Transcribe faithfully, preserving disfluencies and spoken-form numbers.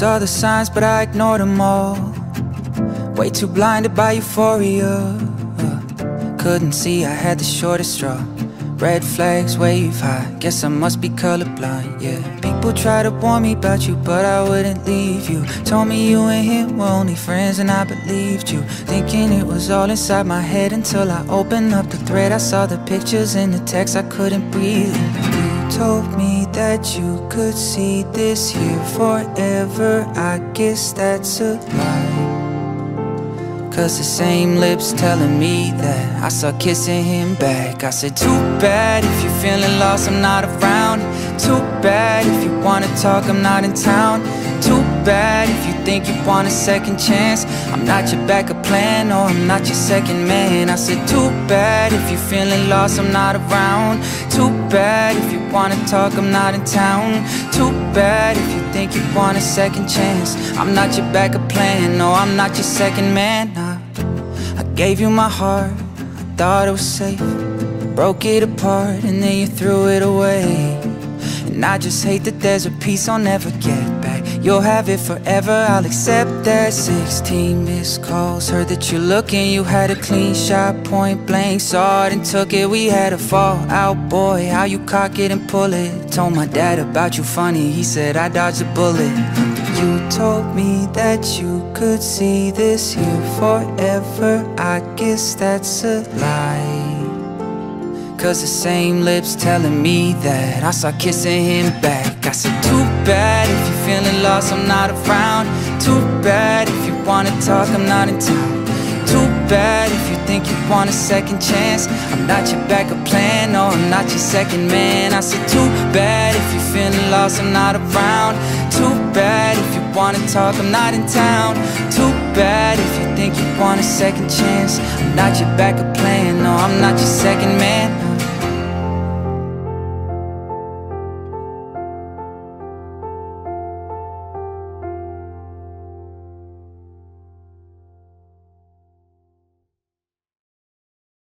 Saw the signs but I ignored them all. Way too blinded by euphoria. Couldn't see I had the shortest straw. Red flags wave high, guess I must be colorblind, yeah. People try to warn me about you, but I wouldn't leave you. Told me you and him were only friends and I believed you. Thinking it was all inside my head until I opened up the thread. I saw the pictures and the text, I couldn't breathe. You told me that you could see this here forever. I guess that's a lie, 'cause the same lips telling me that I saw kissing him back. I said, too bad if you're feeling lost, I'm not around. Too bad if you wanna talk, I'm not in town. Too bad if you think you want a second chance. I'm not your backup plan, or I'm not your second man. I said, too bad if you're feeling lost, I'm not around. Too bad if you wanna talk, I'm not in town. Too bad if you think you want a second chance. I'm not your backup plan, no, I'm not your second man. I gave you my heart, I thought it was safe. Broke it apart and then you threw it away. And I just hate that there's a piece I'll never get back. You'll have it forever, I'll accept that. Sixteen missed calls, heard that you're looking. You had a clean shot, point blank, saw it and took it. We had a fall out, boy, how you cock it and pull it. Told my dad about you, funny, he said I dodged a bullet. You told me that you could see this here forever. I guess that's a lie, 'cause the same lips telling me that I saw kissing him back. I said, too bad if you're feeling lost, I'm not around. Too bad if you wanna talk, I'm not in town. Too bad if you think you want a second chance. I'm not your backup plan, no, I'm not your second man. I said, too bad if you're feeling lost, I'm not around. Too bad if you wanna talk, I'm not in town. Too bad if you think you want a second chance. I'm not your backup plan, no, I'm not your second man.